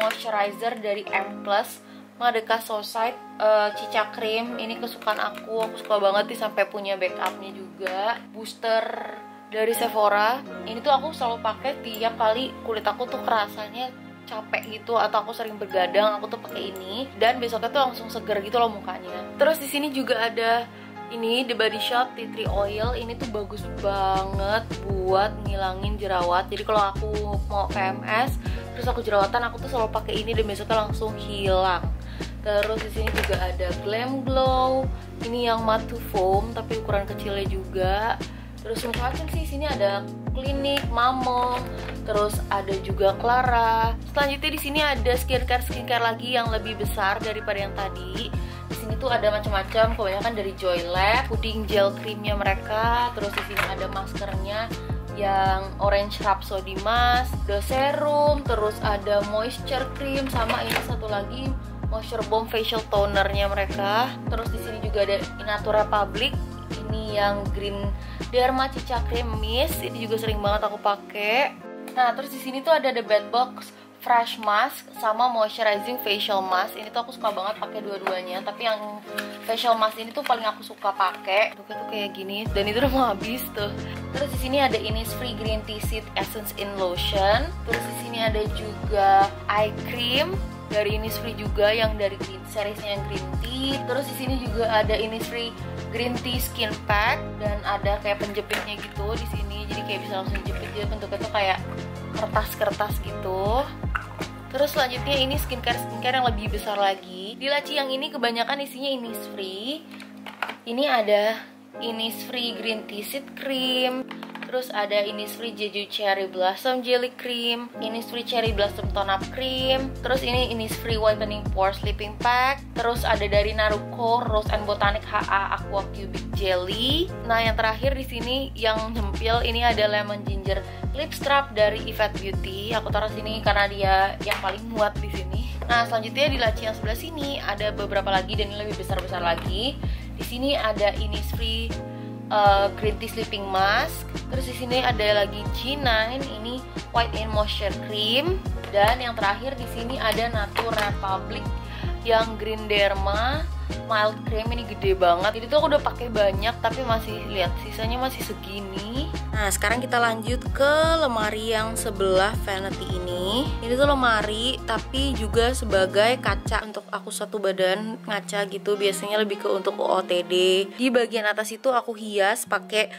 moisturizer dari M plus Madagaskar Society Cica Cream. Ini kesukaan aku suka banget sih, sampai punya backupnya juga. Booster dari Sephora, ini tuh aku selalu pakai tiap kali kulit aku tuh kerasanya capek gitu atau aku sering bergadang, aku tuh pakai ini dan besoknya tuh langsung seger gitu loh mukanya. Terus di sini juga ada ini The Body Shop Tea Tree Oil. Ini tuh bagus banget buat ngilangin jerawat. Jadi kalau aku mau PMS terus aku jerawatan, aku tuh selalu pakai ini dan besoknya langsung hilang. Terus di sini juga ada Glam Glow, ini yang matte foam tapi ukuran kecilnya juga. Terus macam-macam sih, sini ada Clinique, Mamong, terus ada juga Clara. Selanjutnya di sini ada skincare lagi yang lebih besar daripada yang tadi. Di sini tuh ada macam-macam, kebanyakan dari Joylab, puding gel creamnya mereka. Terus di sini ada maskernya yang Orange Rhapsody Mask, The Serum, terus ada moisture cream, sama ini satu lagi Moisture Bomb facial tonernya mereka. Terus di sini juga ada Natur Republic, ini yang Green Derma Cica Cream Mist. Ini juga sering banget aku pakai. Nah, terus di sini tuh ada The Bed Box Fresh Mask sama Moisturizing Facial Mask. Ini tuh aku suka banget pakai dua-duanya, tapi yang facial mask ini tuh paling aku suka pakai. Bentuknya tuh kayak gini dan itu udah mau habis tuh. Terus di sini ada Innisfree Green Tea Seed Essence in Lotion. Terus di sini ada juga eye cream dari Innisfree juga yang dari seriesnya yang Green Tea. Terus di sini juga ada Innisfree Green Tea Skin Pack dan ada kayak penjepitnya gitu di sini. Jadi kayak bisa langsung dijepit, dia bentuknya tuh kayak kertas-kertas gitu. Terus selanjutnya ini skincare yang lebih besar lagi. Di laci yang ini kebanyakan isinya Innisfree. Ini ada Innisfree Green Tea Seed Cream. Terus ada Innisfree Jeju Cherry Blossom Jelly Cream, Innisfree Cherry Blossom Tone Up Cream. Terus ini Innisfree Whitening Pore Sleeping Pack. Terus ada dari Naruko Rose and Botanic HA Aqua Cubic Jelly. Nah, yang terakhir di sini yang nyempil ini ada Lemon Ginger Lip Strap dari Yvette Beauty. Aku taruh sini karena dia yang paling muat di sini. Nah, selanjutnya di laci yang sebelah sini ada beberapa lagi dan ini lebih besar-besar lagi. Di sini ada Innisfree green tea sleeping mask. Terus di sini ada lagi G9, ini white and moisture cream. Dan yang terakhir di sini ada Natur Republic yang green derma mild cream, ini gede banget. Jadi tuh aku udah pakai banyak tapi masih lihat sisanya masih segini. Nah, sekarang kita lanjut ke lemari yang sebelah vanity ini. Ini tuh lemari tapi juga sebagai kaca untuk aku satu badan ngaca gitu. Biasanya lebih ke untuk OOTD. Di bagian atas itu aku hias pakai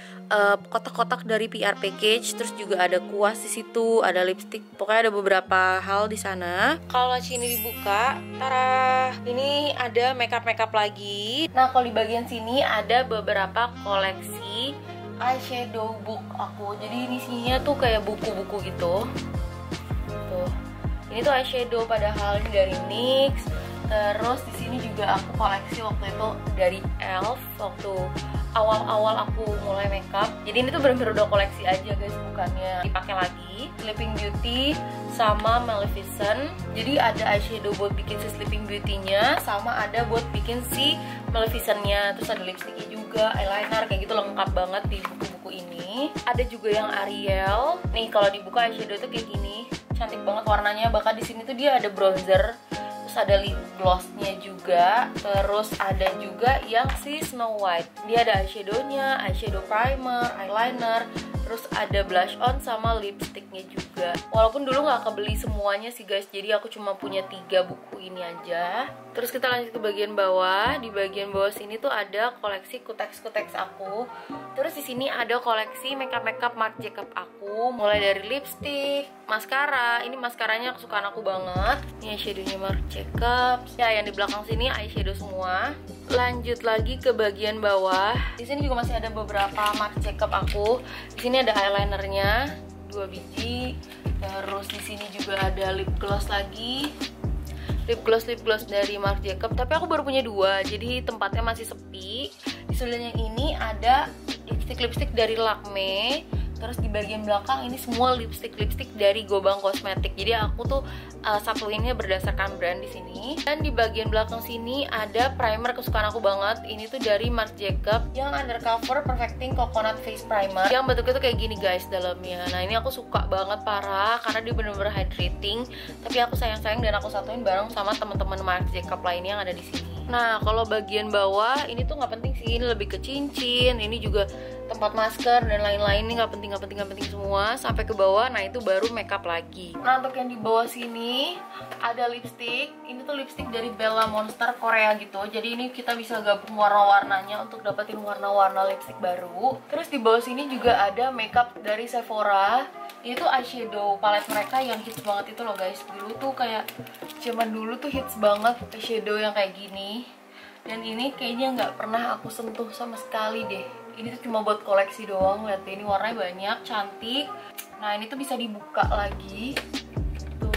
kotak-kotak dari PR package, terus juga ada kuas di situ, ada lipstick, pokoknya ada beberapa hal di sana. Kalau sini dibuka, tara, ini ada makeup lagi. Nah, kalau di bagian sini ada beberapa koleksi eyeshadow book aku. Jadi ini isinya tuh kayak buku-buku gitu. Tuh, ini tuh eyeshadow padahal ini dari NYX. Terus di sini juga aku koleksi waktu itu dari Elf waktu awal-awal aku mulai makeup. Jadi ini tuh bener-bener udah koleksi aja guys, bukannya dipakai lagi. Sleeping Beauty sama Maleficent. Jadi ada eyeshadow buat bikin si Sleeping Beauty-nya, sama ada buat bikin si Maleficent-nya. Terus ada lipsticknya juga, eyeliner, kayak gitu lengkap banget di buku-buku ini. Ada juga yang Ariel. Nih kalau dibuka eyeshadow tuh kayak gini, cantik banget warnanya. Bahkan di sini tuh dia ada bronzer, ada lip gloss-nya juga. Terus ada juga yang si Snow White. Dia ada eyeshadow-nya, eyeshadow primer, eyeliner, terus ada blush on sama lipstick-nya juga. Walaupun dulu nggak kebeli semuanya sih guys, jadi aku cuma punya 3 buku ini aja. Terus kita lanjut ke bagian bawah. Di bagian bawah sini tuh ada koleksi kuteks-kuteks aku. Terus di sini ada koleksi makeup-makeup Marc Jacob aku, mulai dari lipstick, maskara. Ini maskaranya kesukaan aku banget. Ini eyeshadow-nya Marc Jacob. Ya, yang di belakang sini eyeshadow semua. Lanjut lagi ke bagian bawah. Di sini juga masih ada beberapa Marc Jacob aku. Di sini ada eyelinernya 2 biji. Terus di sini juga ada lip gloss lagi. Lip gloss dari Marc Jacob, tapi aku baru punya 2, jadi tempatnya masih sepi. Di sebelahnya ini ada lipstick dari Lakme. Terus di bagian belakang ini semua lipstick dari Gobang Kosmetik. Jadi aku tuh satuinnya berdasarkan brand di sini. Dan di bagian belakang sini ada primer kesukaan aku banget. Ini tuh dari Marc Jacob yang Undercover Perfecting Coconut Face Primer. Yang bentuknya tuh kayak gini guys dalamnya. Nah, ini aku suka banget parah karena dia bener-bener hydrating. Tapi aku sayang-sayang dan aku satuin bareng sama teman-teman Marc Jacob lainnya yang ada di sini. Nah, kalau bagian bawah ini tuh nggak penting sih, ini lebih ke cincin, ini juga tempat masker dan lain-lain, ini nggak penting semua sampai ke bawah. Nah, itu baru makeup lagi. Nah, untuk yang di bawah sini ada lipstick. Ini tuh lipstick dari Bella Monster Korea gitu. Jadi ini kita bisa gabung warna-warnanya untuk dapetin warna-warna lipstick baru. Terus di bawah sini juga ada makeup dari Sephora. Ini tuh eyeshadow palette mereka yang hits banget itu loh guys. Dulu tuh kayak zaman dulu tuh hits banget eyeshadow yang kayak gini. Dan ini kayaknya nggak pernah aku sentuh sama sekali deh. Ini tuh cuma buat koleksi doang. Lihat deh, ini warnanya banyak, cantik. Nah, ini tuh bisa dibuka lagi. Tuh,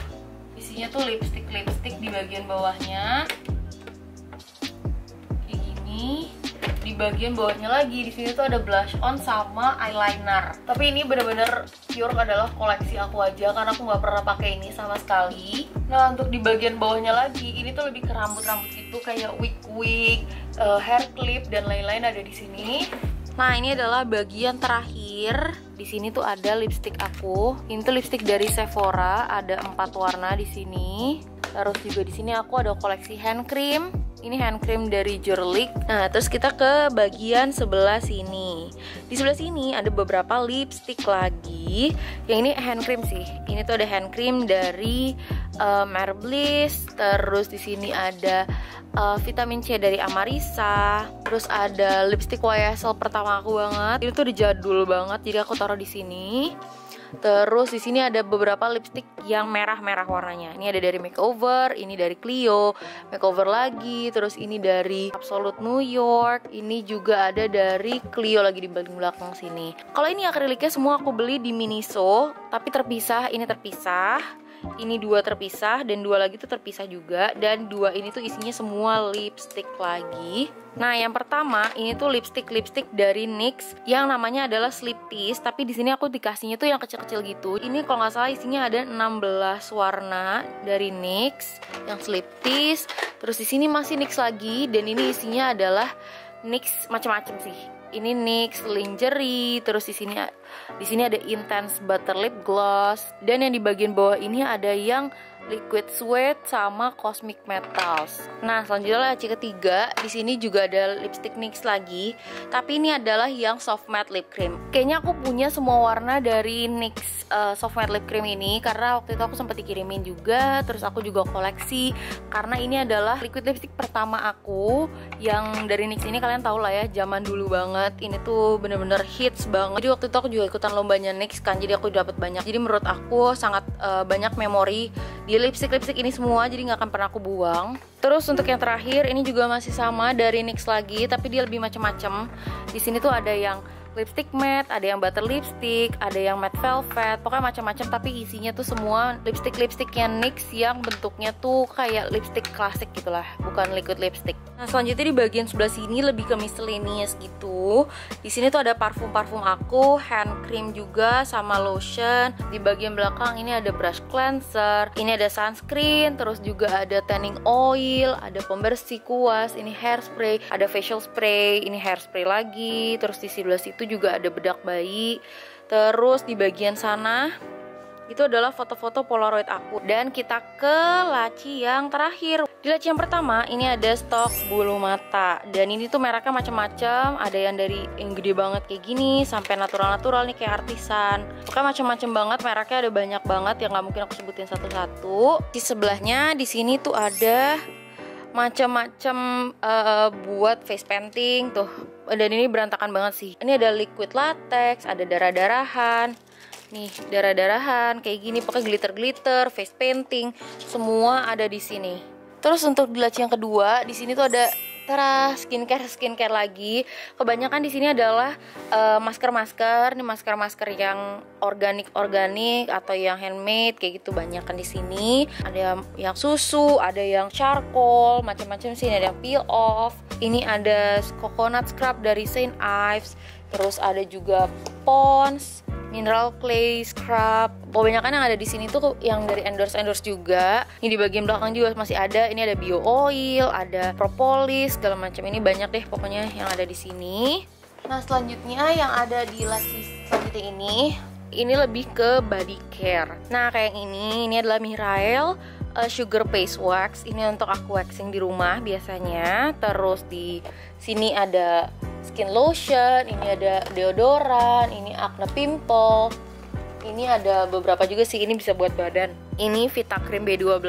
isinya tuh lipstick di bagian bawahnya. Kayak gini. Di bagian bawahnya lagi, di sini tuh ada blush on sama eyeliner. Tapi ini bener-bener pure adalah koleksi aku aja karena aku nggak pernah pakai ini sama sekali. Nah, untuk di bagian bawahnya lagi, ini tuh lebih ke rambut-rambut gitu, kayak wig, hair clip dan lain-lain ada di sini. Nah, ini adalah bagian terakhir. Di sini tuh ada lipstick aku. Ini tuh lipstick dari Sephora, ada 4 warna di sini. Terus juga di sini aku ada koleksi hand cream. Ini hand cream dari Jurlik. Nah, terus kita ke bagian sebelah sini. Di sebelah sini ada beberapa lipstick lagi. Yang ini hand cream sih. Ini tuh ada hand cream dari Maybelline. Terus di sini ada vitamin C dari Amarisa. Terus ada lipstick YSL pertama aku banget. Ini tuh udah jadul banget, jadi aku taruh di sini. Terus di sini ada beberapa lipstick yang merah-merah warnanya. Ini ada dari Makeover, ini dari Clio, Makeover lagi, terus ini dari Absolute New York, ini juga ada dari Clio lagi di belakang sini. Kalau ini akriliknya semua aku beli di Miniso, tapi terpisah, ini terpisah. Ini 2 terpisah dan 2 lagi tuh terpisah juga. Dan 2 ini tuh isinya semua lipstick lagi. Nah, yang pertama ini tuh lipstick dari NYX yang namanya adalah Sleep Tease. Tapi di sini aku dikasihnya tuh yang kecil-kecil gitu. Ini kalau nggak salah isinya ada 16 warna dari NYX yang Sleep Tease. Terus di sini masih NYX lagi dan ini isinya adalah NYX macam-macam sih. ini NYX lingerie, terus di sini ada intense butter lip gloss, dan yang di bagian bawah ini ada yang liquid sweat sama cosmic metals. Nah, selanjutnya laci ketiga, di sini juga ada lipstick NYX lagi, tapi ini adalah yang soft matte lip cream. Kayaknya aku punya semua warna dari NYX soft matte lip cream ini karena waktu itu aku sempat dikirimin juga, terus aku juga koleksi karena ini adalah liquid lipstick pertama aku yang dari NYX ini. Kalian tahu lah ya, zaman dulu banget. Ini tuh bener-bener hits banget. Jadi waktu itu aku juga ikutan lombanya NYX kan, jadi aku dapat banyak. Jadi menurut aku sangat banyak memori di lipstick-lipstick ini semua, jadi nggak akan pernah aku buang. Terus untuk yang terakhir ini juga masih sama dari NYX lagi, tapi dia lebih macam-macam. Di sini tuh ada yang lipstick matte, ada yang butter lipstick, ada yang matte velvet, pokoknya macam-macam. Tapi isinya tuh semua lipstick-lipsticknya NYX yang bentuknya tuh kayak lipstick klasik gitulah, bukan liquid lipstick. Nah, selanjutnya di bagian sebelah sini lebih ke miscellaneous gitu. Di sini tuh ada parfum-parfum aku, hand cream juga sama lotion. Di bagian belakang ini ada brush cleanser, ini ada sunscreen, terus juga ada tanning oil, ada pembersih kuas, ini hairspray, ada facial spray, ini hairspray lagi. Terus di sebelah situ juga ada bedak bayi. Terus di bagian sana itu adalah foto-foto Polaroid aku. Dan kita ke laci yang terakhir. Di laci yang pertama ini ada stok bulu mata, dan ini tuh mereknya macam-macam. Ada yang dari yang gede banget kayak gini sampai natural-natural nih kayak artisan. Pokoknya macam-macam banget mereknya, ada banyak banget yang nggak mungkin aku sebutin satu-satu. Di sebelahnya di sini tuh ada macam-macam buat face painting tuh. Dan ini berantakan banget sih. Ini ada liquid latex, ada darah-darahan. Nih, darah-darahan kayak gini, pakai glitter-glitter, face painting, semua ada di sini. Terus untuk di laci yang kedua, di sini tuh ada tara skincare lagi. Kebanyakan di sini adalah masker-masker, nih masker-masker yang organik atau yang handmade kayak gitu, banyak kan di sini. Ada yang susu, ada yang charcoal, macam-macam sih. Ada yang peel off. Ini ada coconut scrub dari Saint Ives. Terus ada juga Pons, mineral clay scrub. Kebanyakan yang ada di sini tuh yang dari endorse juga. Ini di bagian belakang juga masih ada. Ini ada bio oil, ada propolis, segala macam. Ini banyak deh pokoknya yang ada di sini. Nah, selanjutnya yang ada di laci selanjutnya ini lebih ke body care. Nah, kayak yang ini adalah Mirael Sugar Paste Wax. Ini untuk aku waxing di rumah biasanya. Terus di sini ada skin lotion, ini ada deodoran, ini acne pimple, ini ada beberapa juga sih, ini bisa buat badan. Ini Vita Cream B12,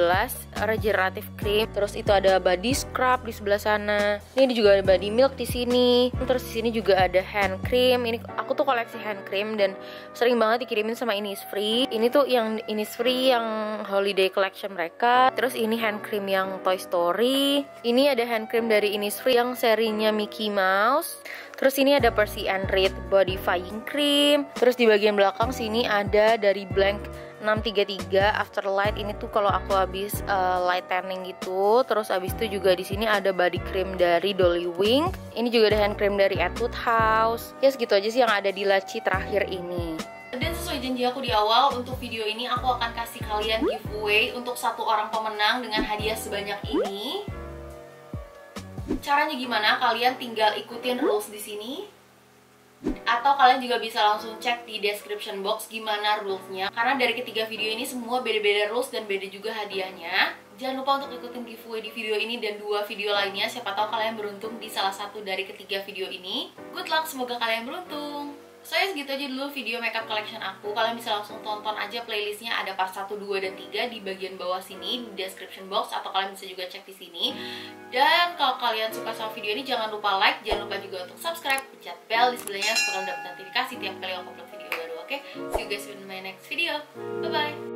regenerative cream. Terus itu ada body scrub di sebelah sana. Ini juga ada body milk di sini. Terus di sini juga ada hand cream. Ini aku tuh koleksi hand cream dan sering banget dikirimin sama Innisfree. Ini tuh yang Innisfree yang holiday collection mereka. Terus ini hand cream yang Toy Story. Ini ada hand cream dari Innisfree yang serinya Mickey Mouse. Terus ini ada Percy and Reed Bodyfying Cream. Terus di bagian belakang sini ada dari Blank 633 After Light. Ini tuh kalau aku habis light tanning gitu. Terus habis itu juga di sini ada body cream dari Dolly Wing. Ini juga ada hand cream dari Etude House. Ya segitu aja sih yang ada di laci terakhir ini. Dan sesuai janji aku di awal, untuk video ini aku akan kasih kalian giveaway untuk satu orang pemenang dengan hadiah sebanyak ini. Caranya gimana? Kalian tinggal ikutin rules di sini, atau kalian juga bisa langsung cek di description box gimana rules-nya. Karena dari ketiga video ini semua beda-beda rules dan beda juga hadiahnya. Jangan lupa untuk ikutin giveaway di video ini dan 2 video lainnya. Siapa tahu kalian beruntung di salah satu dari ketiga video ini. Good luck, semoga kalian beruntung. Saya segitu aja dulu video makeup collection aku. Kalian bisa langsung tonton aja playlistnya, ada part 1, 2, dan 3 di bagian bawah sini di description box, atau kalian bisa juga cek di sini. Dan kalau kalian suka sama video ini jangan lupa like, jangan lupa juga untuk subscribe, pencet bel di sebelahnya supaya kalian dapat notifikasi tiap kali aku upload video baru. Oke, see you guys in my next video. Bye bye.